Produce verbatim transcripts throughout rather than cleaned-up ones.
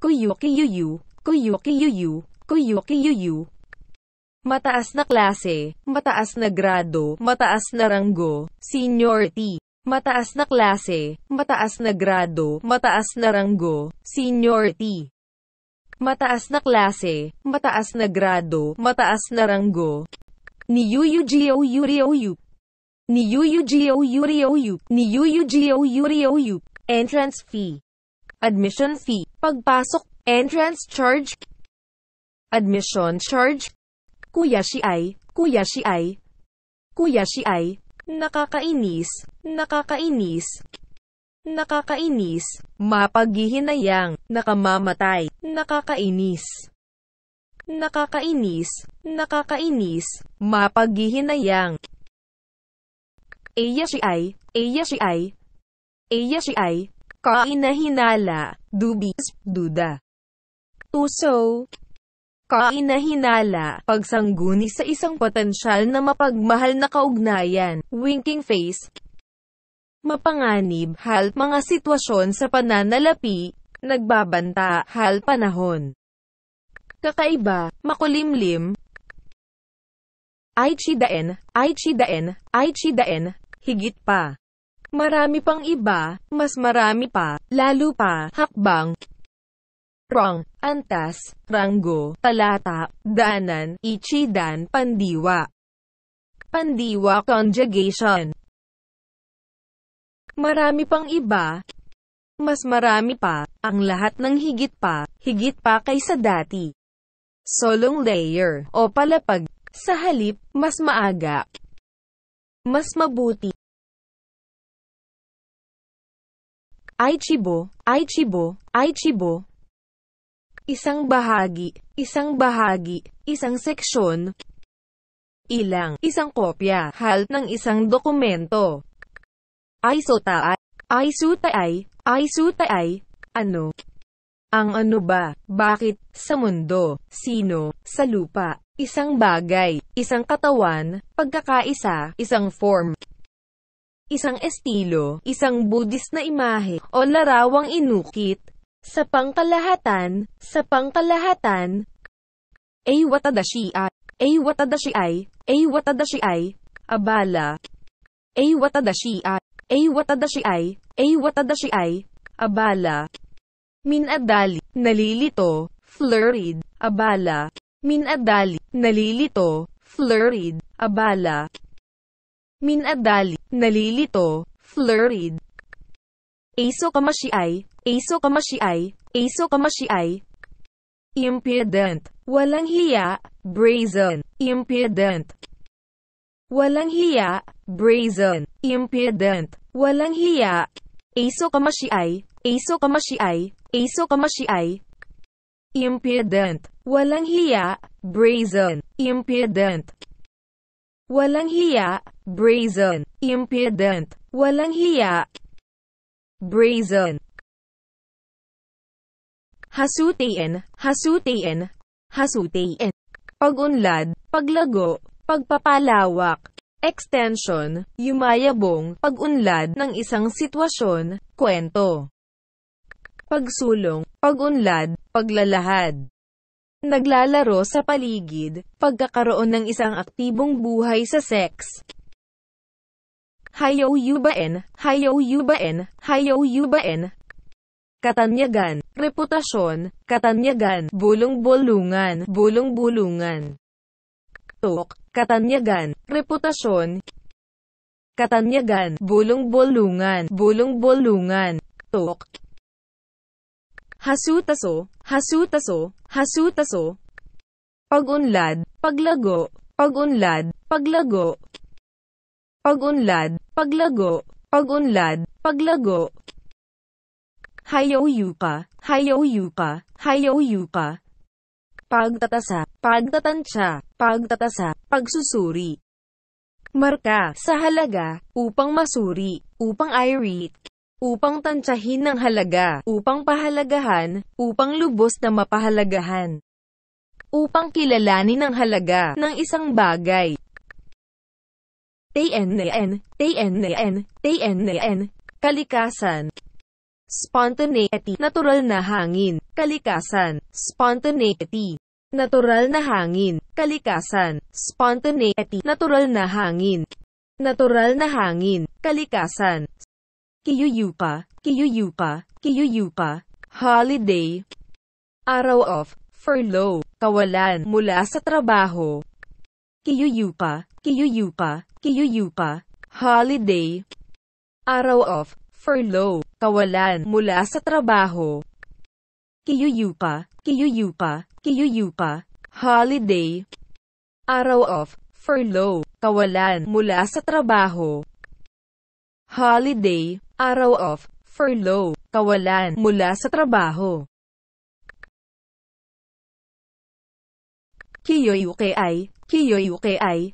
Kuyuki-yuyu, kuyuki-yuyu, kuyuki-yuyu. Mataas na klase, mataas na grado, mataas na ranggo, seniority. Mataas na klase, mataas na grado, mataas na ranggo, seniority. Mataas na klase, mataas na grado, mataas na ranggo. Niyuyujiyoyurioyu. Niyuyujiyoyurioyu. Niyuyujiyoyurioyu. Entrance fee. Admission fee. Pagpasok. Entrance charge. Admission charge. Kuya si ay. Kuya si ay. Kuya si ay. Nakakainis. Nakakainis. Nakakainis. Mapaghihinayang. Nakamamatay. Nakakainis. Nakakainis. Nakakainis. Mapaghihinayang. Eya si ay. Eya si ay. Eya si ay. Kainahinala, dubis, duda. Tuso. Kainahinala, pagsangguni sa isang potensyal na mapagmahal na kaugnayan, winking face. Mapanganib, hal mga sitwasyon sa pananalapi, nagbabanta, hal panahon. Kakaiba, makulimlim. Ay chidaen, ay chidaen, ay chidaen, higit pa. Marami pang iba, mas marami pa, lalo pa, hakbang. Rang, antas, ranggo, talata, daanan, ichidan, pandiwa. Pandiwa conjugation. Marami pang iba, mas marami pa, ang lahat ng higit pa, higit pa kaysa dati. Solong layer, o palapag, sa halip, mas maaga, mas mabuti. Aichibo, aichibo, aichibo. Isang bahagi, isang bahagi, isang seksyon. Ilang, isang kopya, hal ng isang dokumento. Aisutaay, aisutaay, aisutaay. Ano? Ang ano ba? Bakit? Sa mundo, sino? Sa lupa, isang bagay, isang katawan, pagkakaisa, isang form. Isang estilo, isang Buddhist na imahe, o larawang inukit, sa pangkalahatan, sa pangkalahatan, ay watadashi ay, ay watadashi ay, ay watadashi ay, abala, ay watadashi ay, ay watadashi ay, ay watadashi ay, abala, minadali, nalilito, flurried, abala, minadali, nalilito, flurried, abala, minadali, nalilito, flurried. Aso kamashiay, aso kamashiay, aso kamashiay. Impudent, walang hiya, brazen, impudent. Walang hiya, brazen, impudent, walang hiya. Aso kamashiay, aso kamashiay, aso kamashiay. Impudent, walang hiya, brazen, impudent. Walang hiya, brazen, impudent, walang hiya, brazen. Hasutein, hasutein, hasutein. Pagunlad, paglago, pagpapalawak, extension, yumayabong, pagunlad ng isang sitwasyon, kwento. Pagsulong, pagunlad, paglalahad. Naglalaro sa paligid, pagkakaroon ng isang aktibong buhay sa sex. Hayaw yubaen, hayaw yubaen, hayaw yubaen. Katanyagan, reputasyon, katanyagan, bulong-bulungan, bulong-bulungan. Tok, katanyagan, reputasyon, katanyagan, bulong-bulungan, bulong-bulungan, tok. Hasutaso, hasutaso, hasutaso. Pagunlad, paglago, pagunlad, paglago. Pagunlad, paglago, pagunlad, paglago. Hayawyuka, hayawyuka, hayawyuka. Pagtatasa, pagtatansya, pagtatasa, pagsusuri. Marka, sa halaga, upang masuri, upang irate. Upang tansyahin ng halaga, upang pahalagahan, upang lubos na mapahalagahan. Upang kilalanin ng halaga ng isang bagay. T N N, T N N, T N N, kalikasan. Spontaneity, natural na hangin, kalikasan, spontaneity, natural na hangin, kalikasan, spontaneity, natural na hangin, natural na hangin, kalikasan, kiyuyuka, kiyuyuka, kiyuyuka, holiday, araw off, furlough, kawalan mula sa trabaho, kiyuyuka, kiyuyuka, kiyuyuka, holiday, araw off, furlough, kawalan mula sa trabaho, kiyuyuka, kiyuyuka, kiyuyuka, holiday, araw off, furlough, kawalan mula sa trabaho, holiday, araw off, furlough, kawalan mula sa trabaho. Kiyoyuke ay, kiyoyuke ay,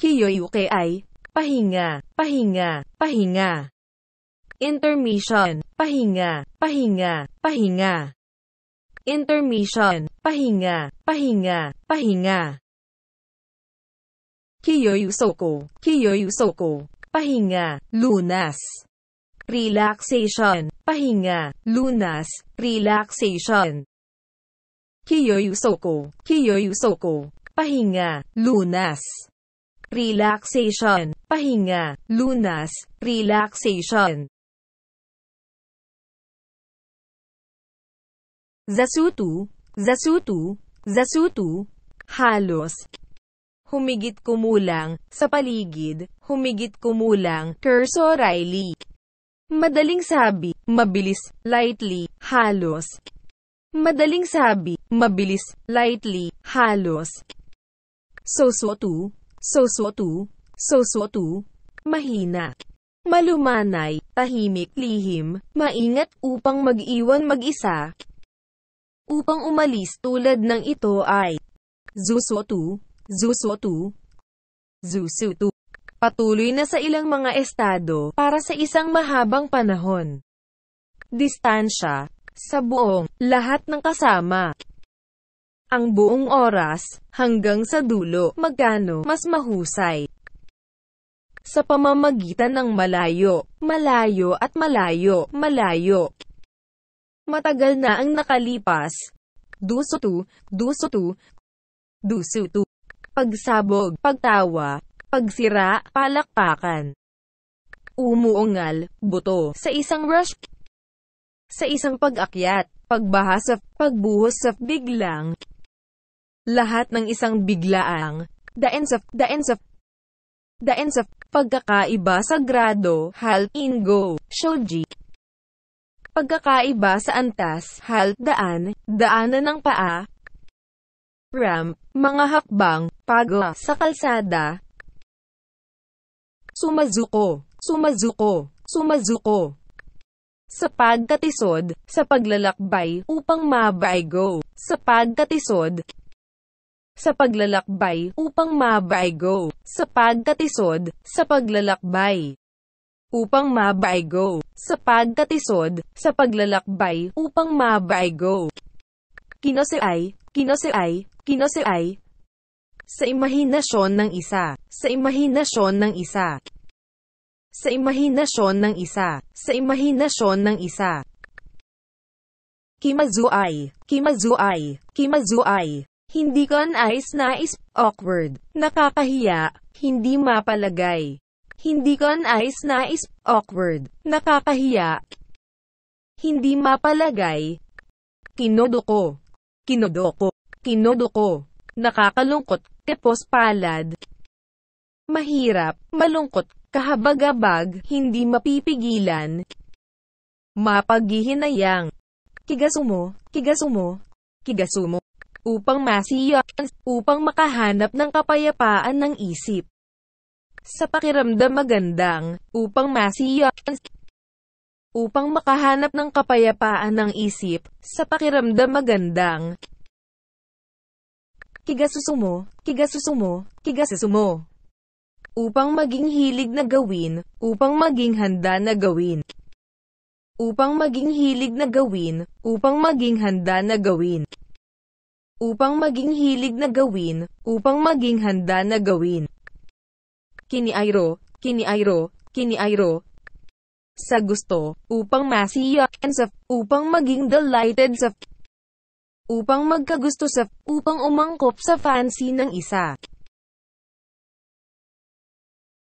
kiyoyuke ay, pahinga, pahinga, pahinga. Intermission, pahinga, pahinga, pahinga. Intermission, pahinga, pahinga, pahinga. Kiyoyusoko, kiyoyusoko, pahinga, lunas. Relaxation, pahinga, lunas, relaxation. Kiyoyusoko, kiyoyusoko, pahinga, lunas. Relaxation, pahinga, lunas, relaxation. Zasutu, zasutu, zasutu, halos, humigit kumulang, sa paligid, humigit kumulang, cursorily, madaling sabi, mabilis, lightly, halos, madaling sabi, mabilis, lightly, halos, sosotu, sosotu, sosotu, mahina, malumanay, tahimik, lihim, maingat upang mag-iwan mag-isa, upang umalis tulad ng ito ay zusotu, zusotu, zusotu. Patuloy na sa ilang mga estado para sa isang mahabang panahon. Distansya, sa buong, lahat ng kasama. Ang buong oras, hanggang sa dulo, magkano, mas mahusay. Sa pamamagitan ng malayo, malayo at malayo, malayo. Matagal na ang nakalipas. Dusutu, dusutu, dusutu. Pagsabog, pagtawa, pagsira, palakpakan. Umuungal, buto, sa isang rush. Sa isang pag-akyat, pagbahas, pagbuhos, biglang. Lahat ng isang biglaang, the ends of, the ends of, the ends of, pagkakaiba sa grado, halt, ingo, shoji. Pagkakaiba sa antas, halt, daan, daanan ng paa, ramp, mga hakbang, pagla, sa kalsada, sumazuko, sumazuko, sumazuko, sa pagkatisod, sa paglalakbay, upang mabaigo, sa pagkatisod, sa paglalakbay, upang mabaigo, sa pagkatisod, sa paglalakbay, upang mabaigo, sa pagkatisod, sa paglalakbay, upang mabaigo. Kinose ay, kinose ay, kinose ay, sa imahinasyon ng isa, sa imahinasyon ng isa, sa imahinasyon ng isa, sa imahinasyon ng isa. Kimazuay, kimazuay, kimazuay, hindi con-eyes nais, awkward, nakakahiya, hindi mapalagay. Hindi con-eyes nais, awkward, nakakahiya, hindi mapalagay, kinodoko, kinodoko, kinodoko, nakakalungkot, kapos palad, mahirap, malungkot, kahabagabag, hindi mapipigilan, mapaghihinayang, kigasumo, kigasumo, kigasumo, upang masiyahan, upang makahanap ng kapayapaan ng isip. Sa pakiramdam magandang, upang masiyahan, upang makahanap ng kapayapaan ng isip, sa pakiramdam magandang. Kigasusumo, kigasusumo, kigasusumo. Upang maging hilig na gawin, upang maging handa na gawin. Upang maging hilig na gawin, upang maging handa na gawin. Upang maging hilig na gawin, upang maging handa na gawin. Kiniayro, kiniayro, kiniayro, sa gusto, upang masiyak, and sa, upang maging delighted sa, upang magkagusto sa, upang umangkop sa fancy ng isa.